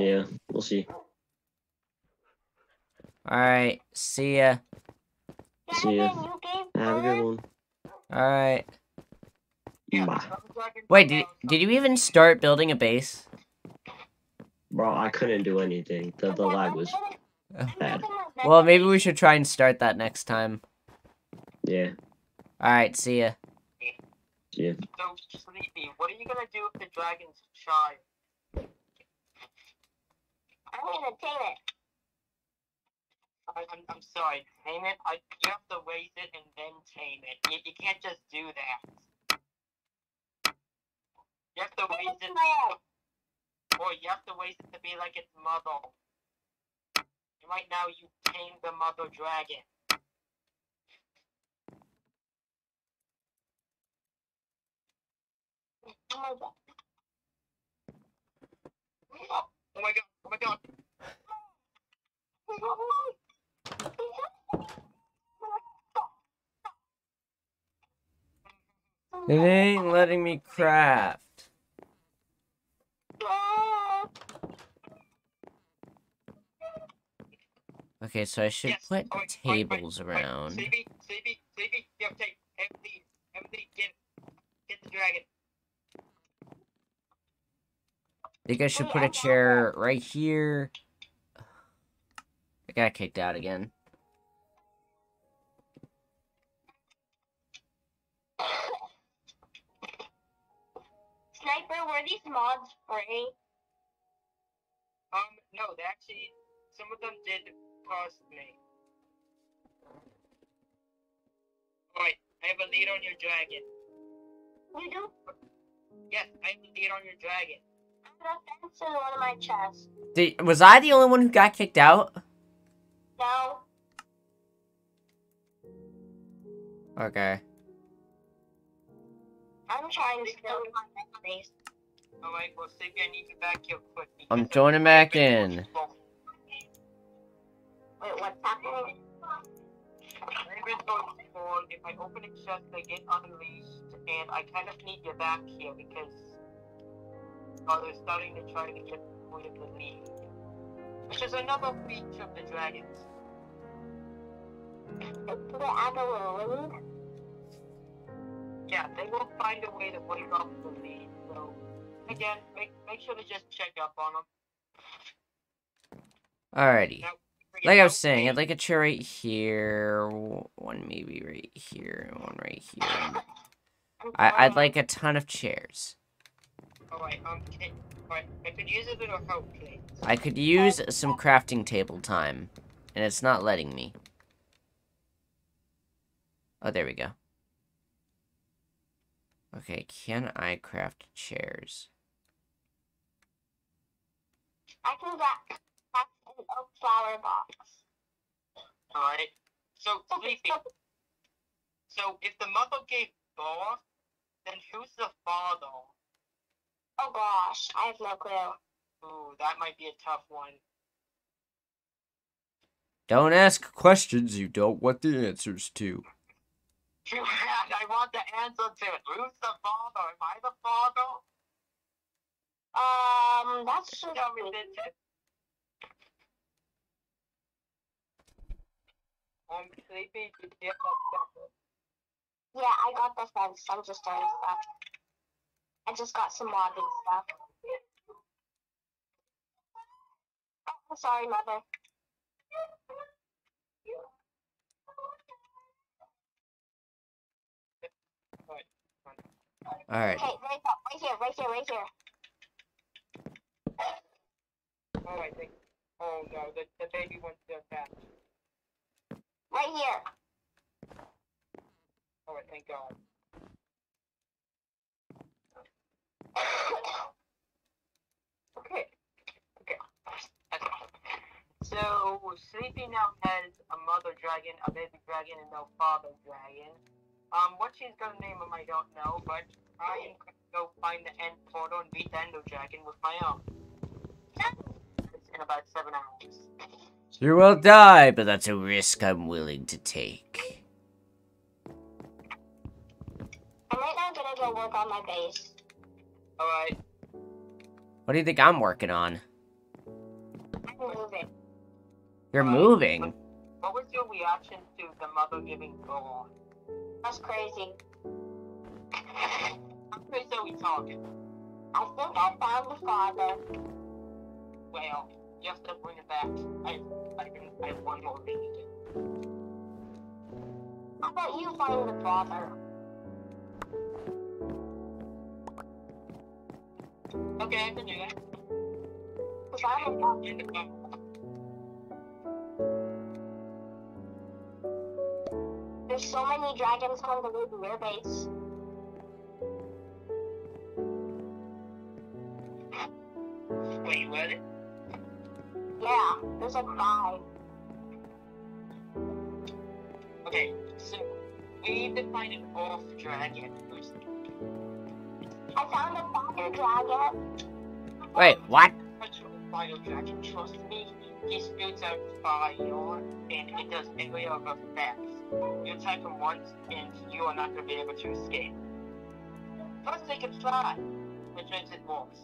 Yeah, we'll see. Alright, see ya. See ya. Have a good one. Alright. Yeah. Wait, did you even start building a base? Bro, I couldn't do anything. The lag was bad. Well, maybe we should try and start that next time. Yeah. Alright, see ya. See ya. So, Sleepy, what are you gonna do if the dragons shy? I'm gonna tame it. I'm sorry, tame it? You have to raise it and then tame it. You can't just do that. You have to raise it, or you have to raise it to be like its mother. And right now, you tame the mother dragon. Oh my god! Oh my god! It ain't letting me craft. Okay, so I should put tables around. Sleepy, you have to take empty, get the dragon. I think I should put a chair right here. I got kicked out again. Sniper, were these mods free? No, they actually, some of them did cost me. Alright, I have a lead on your dragon. You do? Yes, I have a lead on your dragon. That's in one of my chests. Was I the only one who got kicked out? No. Okay. I'm trying to build my next base. Alright, well, Sleepy, I need you back here quick. I'm joining back in. Wait, what's happening? If I open a chest, they get unleashed, and I kind of need you back here because they're starting to try to get rid of the lead, which is another feature of the dragons. Yeah, they will find a way to break off the lead. So again, make sure to just check up on them. Alrighty. Now, like I was saying, I'd like a chair right here, one maybe right here, one right here. I'd like a ton of chairs. Alright, alright, I could use a bit of help, please. I could use some crafting table time, and it's not letting me. Oh, there we go. Okay, can I craft chairs? I can craft an oak flower box. Alright, so, Sleepy. So, if the mother gave birth, then who's the father? Oh gosh, I have no clue. Ooh, that might be a tough one. Don't ask questions you don't want the answers to. I want the answer to it. Who's the father? Am I the father? That's just redundant. I'm Sleepy. Yeah, I got the fence. I'm just doing stuff. I just got some modding stuff. Oh, I'm sorry, Mother. Alright. Okay, right here. Alright, oh no, the baby wants to attack. Right here. Alright, thank God. Okay. So, Sleepy now has a mother dragon, a baby dragon, and no father dragon. What she's gonna name him, I don't know, but I am gonna go find the end portal and beat the endo dragon with my own. It's in about 7 hours. You will die, but that's a risk I'm willing to take. I'm right now gonna go work on my base. Alright. What do you think I'm working on? You're moving. What was your reaction to the mother giving gold? That's crazy. I'm pretty sure we talking. I think I found the father. Well, just to bring it back, I have one more thing to do. How about you find the father? Okay, I can do that. Because I have not been to go. There's so many dragons on the loot their base. Wait, what? Yeah, there's like 5. Okay, so we need to find an off dragon first. I found a fire dragon. Wait, what? Fire dragon, trust me, he spews out fire and it does area of effects. You attack him once and you are not going to be able to escape. Plus they can fly, which makes it worse.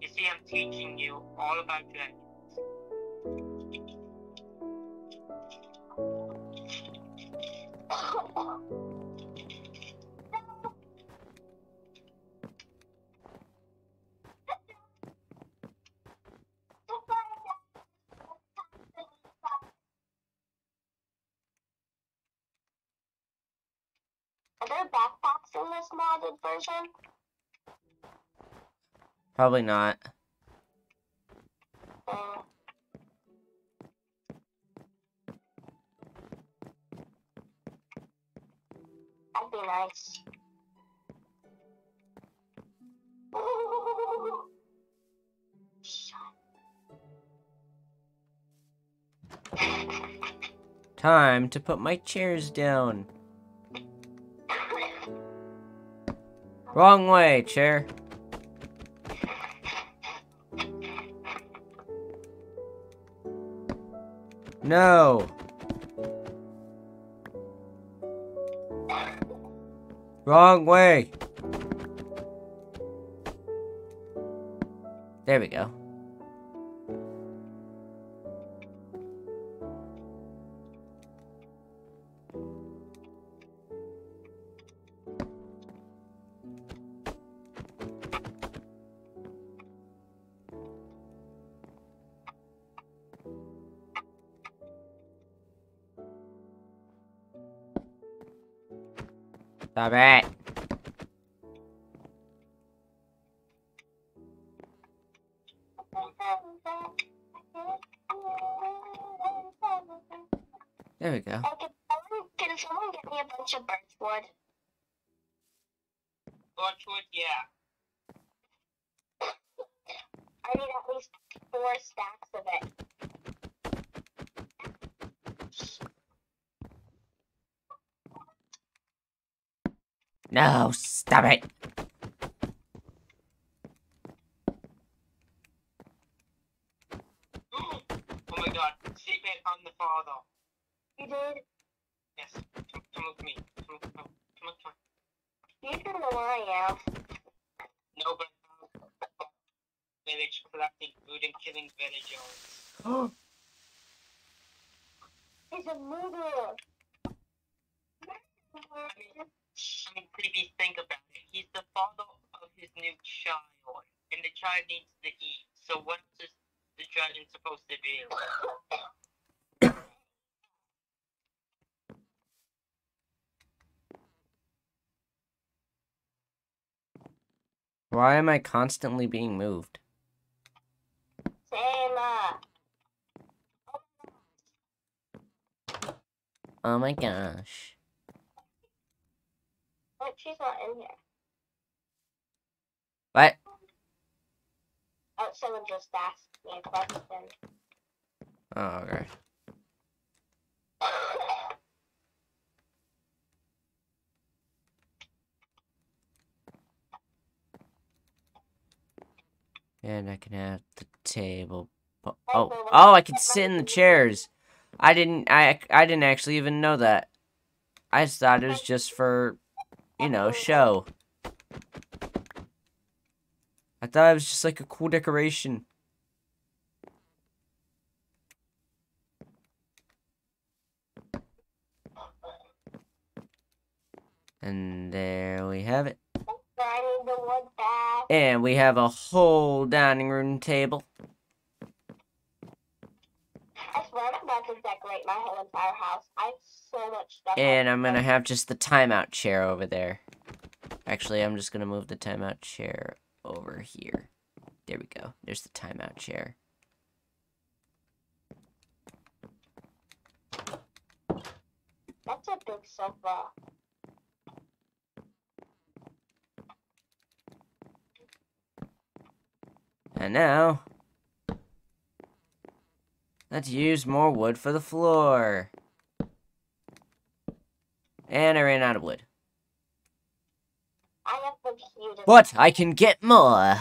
You see, I'm teaching you all about dragons. Backpacks in this modded version? Probably not. That'd be nice. Time to put my chairs down. Wrong way, chair. No. Wrong way. There we go. Stop it. There we go. Can someone get me a bunch of birchwood? Birchwood, yeah. I need at least 4 stacks of it. No, stop it. Oh my god, she bet on the father. You did? Yes, come with me. Come. You can worry out. No, but village collecting food and killing villagers. Oh! It's a murderer. I mean, please think about it. He's the father of his new child, and the child needs to eat. So what is the dragon supposed to do? Why am I constantly being moved? Oh my gosh. She's not in here. What? Oh, someone just asked me a question. Oh, okay. And I can have the table. Oh, I can sit in the chairs. I didn't actually even know that. I just thought it was just for, you know, show. I thought it was just like a cool decoration. And there we have it. And we have a whole dining room table. I swear I'm about to decorate my whole entire house. I have so much stuff. And I'm gonna have just the timeout chair over there. Actually, I'm just gonna move the timeout chair over here. There we go. There's the timeout chair. That's a big sofa. And now, let's use more wood for the floor. And I ran out of wood. But I can get more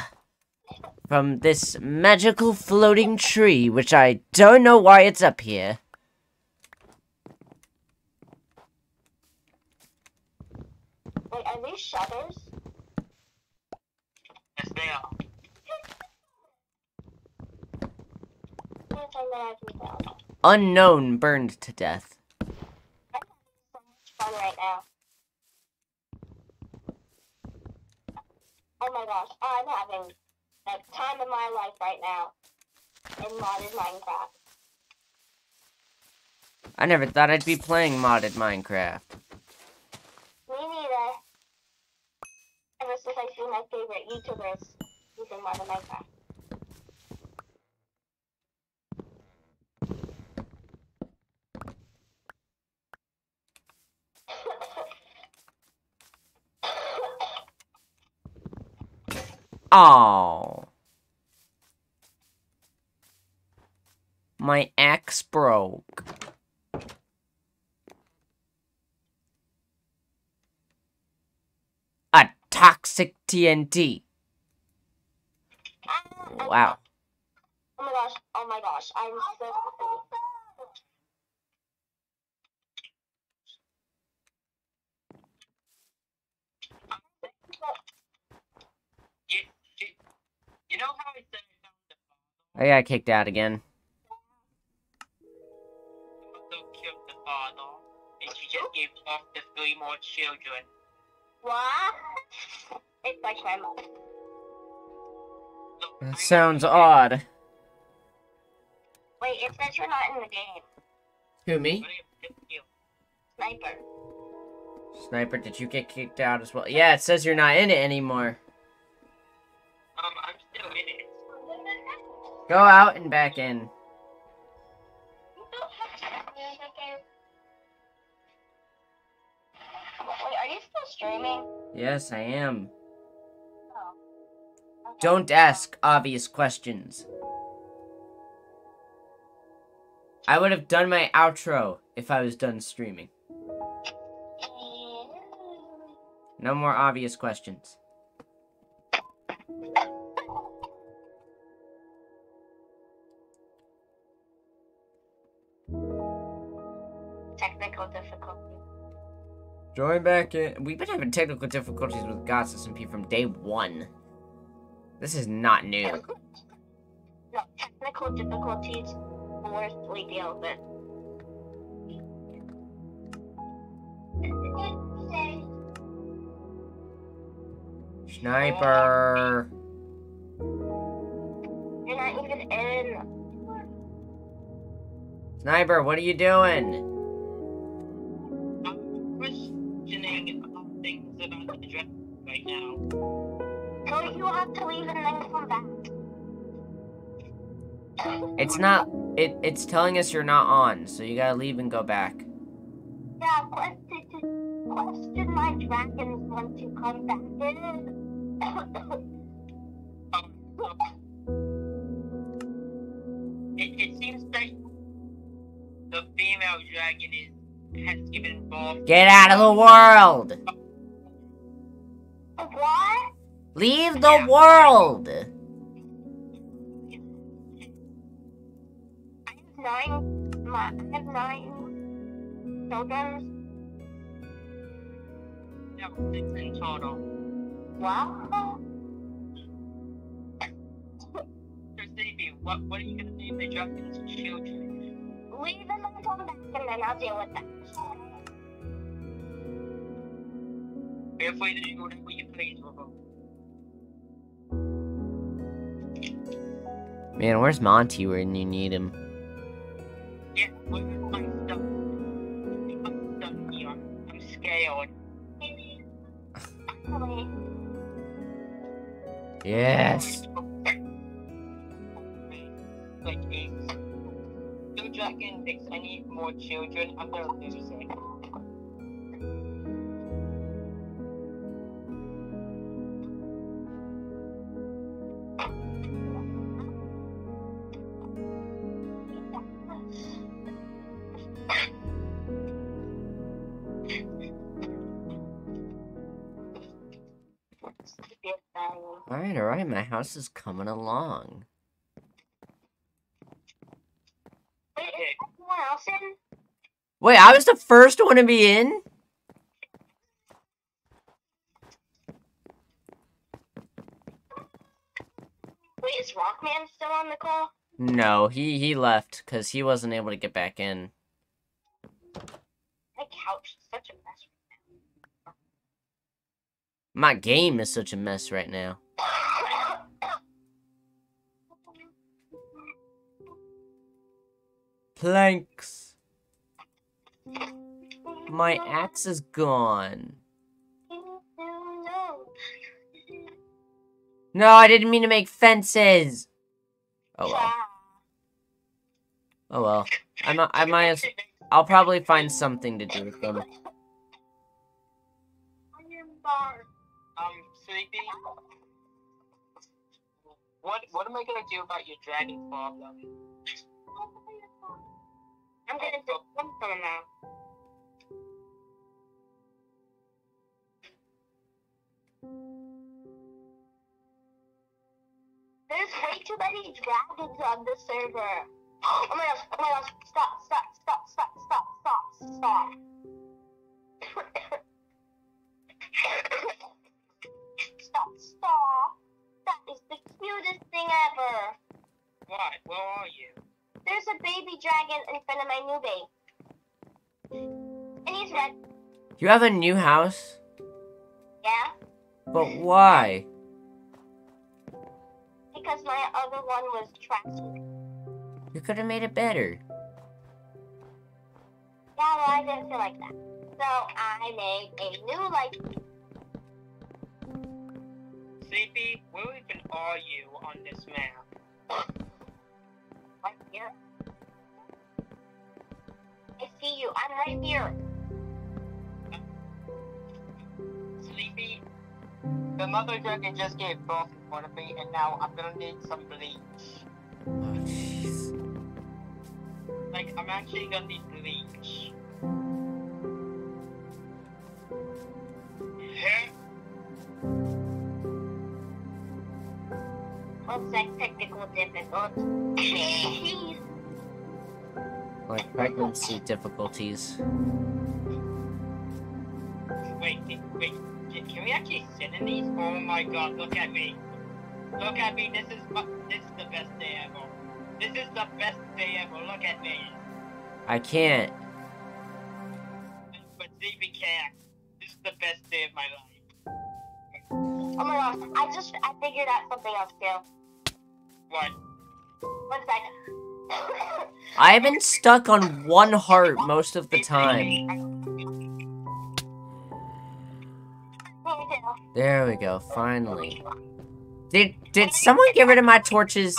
from this magical floating tree, which I don't know why it's up here. Wait, are these shutters? Yes, they are. Unknown burned to death. I'm having so much fun right now. Oh my gosh, I'm having the time of my life right now in modded Minecraft. I never thought I'd be playing modded Minecraft. Me neither. Ever since I see my favorite YouTubers using modded Minecraft. Oh, my axe broke. A toxic TNT. Wow. Oh my gosh, oh my gosh, I'm so happy. You know how I said I got kicked out again. Also killed the father, and she just gave off the 3 more children. What? It's like my mom. That sounds odd. Wait, it says you're not in the game. Who, me? Sniper. Sniper, did you get kicked out as well? Yeah, it says you're not in it anymore. I'm still in it. Go out and back in. Wait, are you still streaming? Yes, I am. Oh. Okay. Don't ask obvious questions. I would have done my outro if I was done streaming. No more obvious questions. Technical difficulty. Join back in. We've been having technical difficulties with God's SMP from day 1. This is not new. No, technical difficulties we deal with. Sniper. You're not even in. Sniper, what are you doing? It's not. It's telling us you're not on, so you gotta leave and go back. Yeah, question my dragons once you come back in. It seems like the female dragon has given birth. Get out of the world! What? Leave the world! 9 children. No, 6 in total. Wow. They're sleeping. What are you gonna do if they drop these children? Leave them and come back, and then I'll deal with them. Halfway to children, will you please, Robo? Man, where's Monty when you need him? Yeah, where's my stuff? I'm stuck here. I'm scared. Yes. Two dragon dicks. I need more children. I'm gonna lose it. Alright, my house is coming along. Wait, is everyone else in? Wait, I was the first one to be in? Wait, is Rockman still on the call? No, he left, because he wasn't able to get back in. My couch is such a mess right now. My game is such a mess right now. Planks. My axe is gone. No, I didn't mean to make fences. Oh well. Oh well. I'll probably find something to do with them. I'm sleepy. What am I gonna do about your dragon problem? I'm gonna do something now. There's way too many dragons on the server. Oh my gosh, stop. Stop. That is the cutest thing ever. What? Where are you? There's a baby dragon in front of my new base. And he's red. You have a new house? Yeah. But why? Because my other one was trashy. You could have made it better. Yeah, well, I didn't feel like that. So I made a new life. Sleepy, where even are you on this map? Right here. I see you. I'm right here. Sleepy, the mother dragon just gave birth in front of me, and now I'm gonna need some bleach. Oh, jeez. Like, I'm actually gonna need bleach. Looks like technical difficulties. Like pregnancy difficulties. Wait. Can we actually sit in these? Oh my god, look at me. Look at me. This is the best day ever. This is the best day ever. Look at me. I can't. But Sleepy can't. This is the best day of my life. Oh my gosh, I figured out something else too. What? One second. I've been stuck on one heart most of the time. There we go, finally. Did someone get rid of my torches?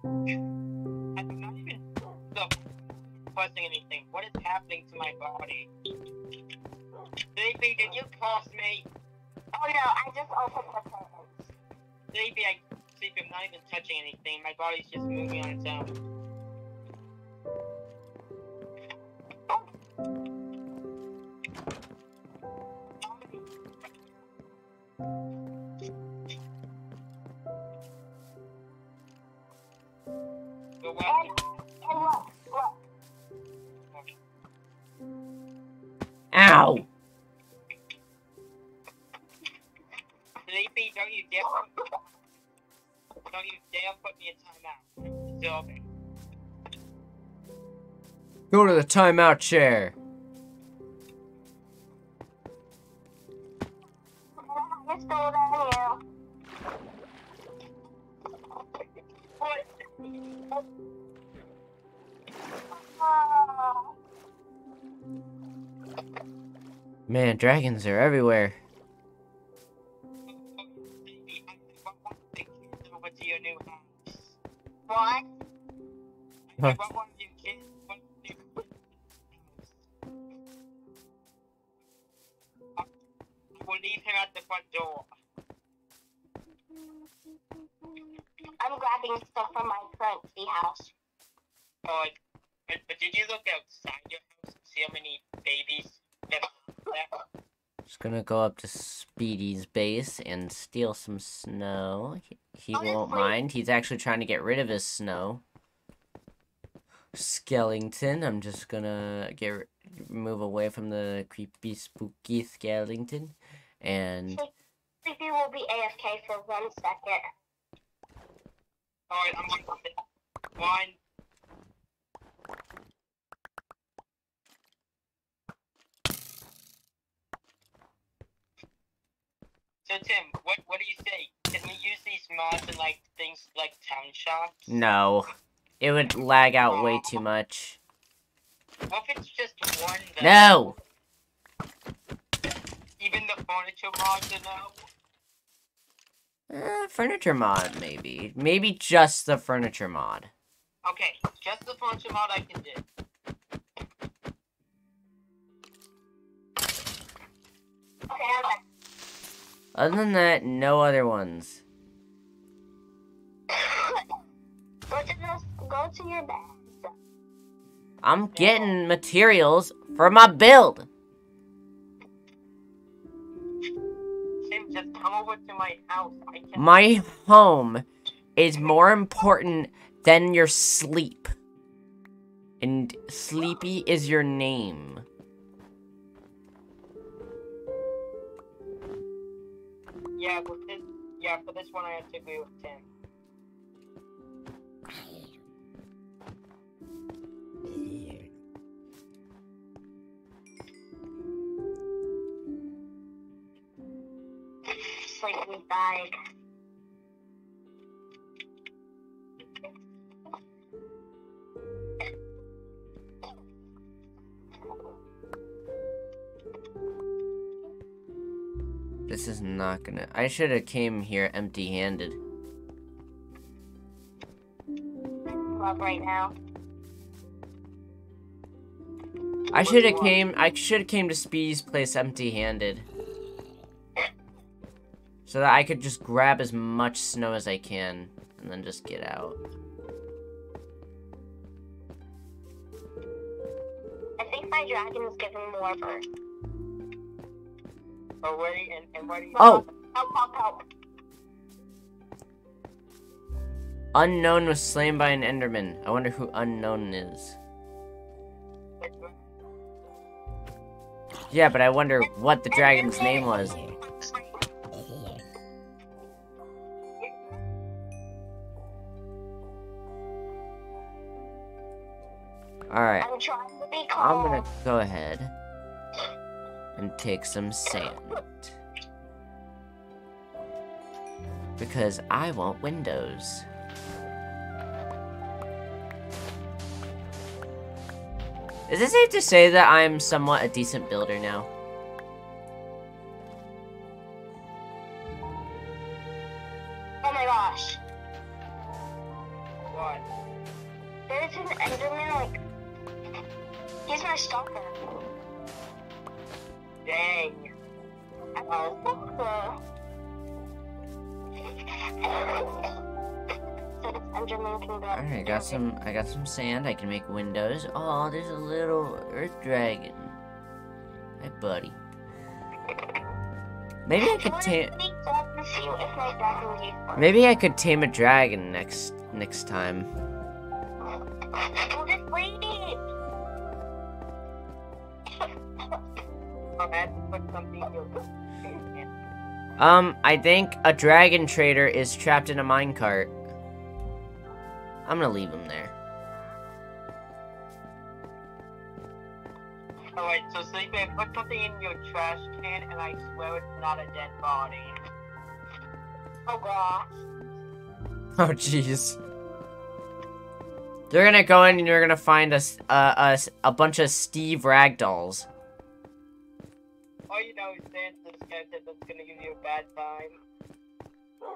I'm not even causing anything. What is happening to my body? Sleepy, did you cost me? Oh no, I just opened the curtains. Sleepy, I'm not even touching anything. My body's just moving on its own. Ow! Sleepy, don't you dare put me in timeout. Still open. Go to the timeout chair. Let's go over here. Man, dragons are everywhere. What? We'll leave him at the front door. I'm grabbing stuff from my currency house. Oh, but did you look outside your house and see how many babies there are? Just gonna go up to Speedy's base and steal some snow. He won't mind. He's actually trying to get rid of his snow. Skellington, I'm just gonna move away from the creepy, spooky Skellington, and Sleepy will be AFK for 1 second. Alright, I'm gonna one. So Tim, what do you say? Can we use these mods in like things like town shops? No. It would lag out way too much. What if it's just one though? No! Even the furniture mods are no? Furniture mod, maybe. Maybe just the furniture mod. Okay, just the furniture mod I can do. Okay. Other than that, no other ones. Go to your bed. I'm getting materials for my build. Tim, just come over to my house. My home is more important than your sleep. And Sleepy is your name. Yeah, for this one I have to agree with Tim. It's like we died. This is not gonna. I should have came here empty-handed. Right now. I should have came to Speedy's place empty-handed. So that I could just grab as much snow as I can and then just get out. I think my dragon is giving more birth. Away and where do you help. Unknown was slain by an Enderman. I wonder who Unknown is. Yeah, but I wonder what the dragon's name was. Alright. I'm gonna go ahead and take some sand. Because I want windows. Is it safe to say that I'm somewhat a decent builder now? Oh my gosh. What? There's an Enderman, like, he's my stalker. Dang. I'm a stalker. Alright, I got some sand. I can make windows. Oh, there's a little earth dragon. Hey, buddy. Maybe I could tame a dragon next time. I'm just waiting. I think a dragon trader is trapped in a minecart. I'm gonna leave him there. Alright, so Sleepy, I put something in your trash can and I swear it's not a dead body. Oh gosh. Oh jeez. You're gonna go in and you're gonna find a bunch of Steve Ragdolls. All you know is Santa's skeptic that's gonna give you a bad time.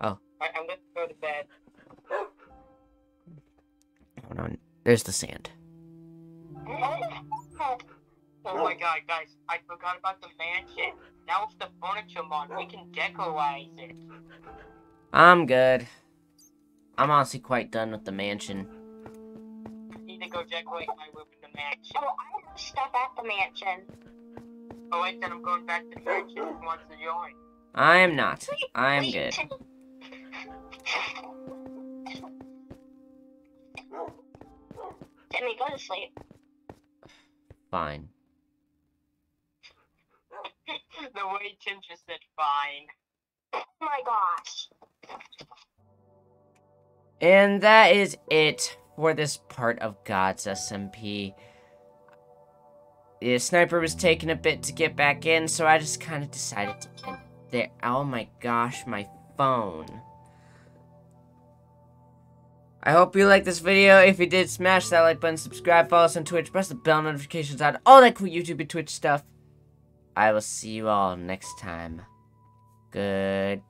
Oh. I'm gonna go to bed. Hold on. There's the sand. Oh my god, guys, I forgot about the mansion. Now it's the furniture mod. We can decorize it. I'm good. I'm honestly quite done with the mansion. I need to go decorate my room in the mansion. Oh, I have stuff at the mansion. Oh, wait, then I'm going back to the mansion. Who wants to join? I am not. I am good. Timmy, go to sleep. Fine. The way Tim just said fine. Oh my gosh. And that is it for this part of God's SMP. The sniper was taking a bit to get back in, so I just kind of decided to end there. Oh my gosh, my phone. I hope you liked this video. If you did, smash that like button, subscribe, follow us on Twitch, press the bell notifications on all that cool YouTube and Twitch stuff. I will see you all next time. Goodbye.